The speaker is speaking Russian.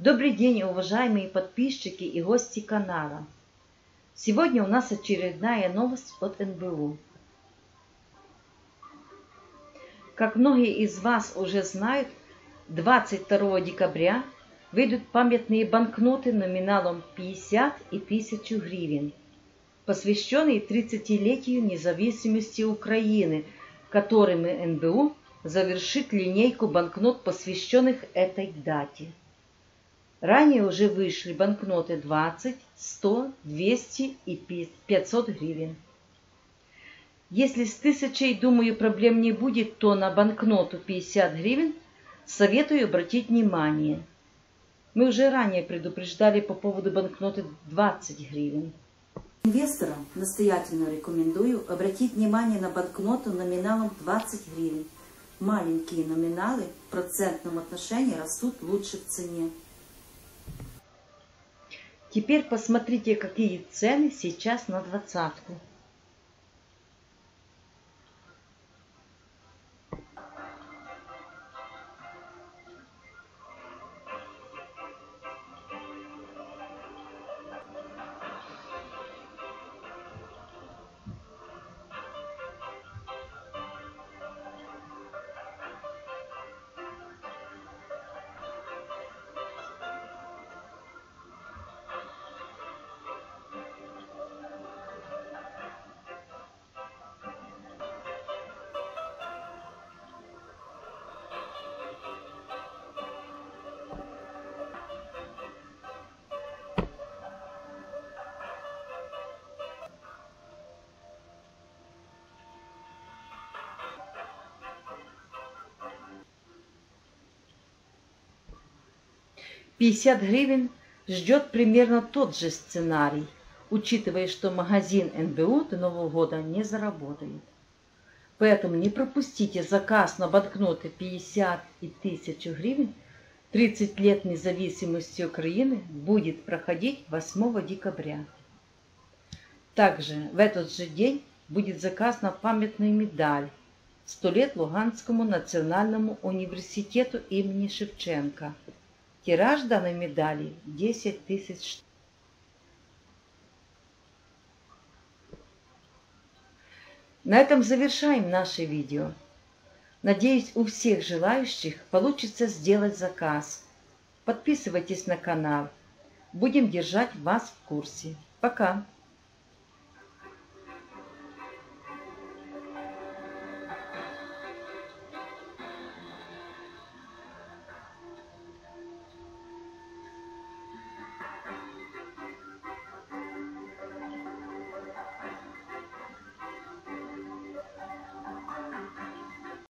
Добрый день, уважаемые подписчики и гости канала. Сегодня у нас очередная новость от НБУ. Как многие из вас уже знают, 22 декабря выйдут памятные банкноты номиналом 50 и 1000 гривен, посвященные 30-летию независимости Украины, которыми НБУ завершит линейку банкнот, посвященных этой дате. Ранее уже вышли банкноты 20, 100, 200 и 500 гривен. Если с 1000, думаю, проблем не будет, то на банкноту 50 гривен советую обратить внимание. Мы уже ранее предупреждали по поводу банкноты 20 гривен. Инвесторам настоятельно рекомендую обратить внимание на банкноту номиналом 20 гривен. Маленькие номиналы в процентном отношении растут лучше в цене. Теперь посмотрите, какие цены сейчас на двадцатку. $50 гривен ждет примерно тот же сценарий, учитывая, что магазин НБУ до Нового года не заработает. Поэтому не пропустите заказ на банкноты 50 и 1000 гривен. 30 лет независимости Украины будет проходить 8 декабря. Также в этот же день будет заказ на памятную медаль «100 лет Луганскому национальному университету имени Шевченка». Тираж данной медали 10 тысяч штук. На этом завершаем наше видео. Надеюсь, у всех желающих получится сделать заказ. Подписывайтесь на канал. Будем держать вас в курсе. Пока!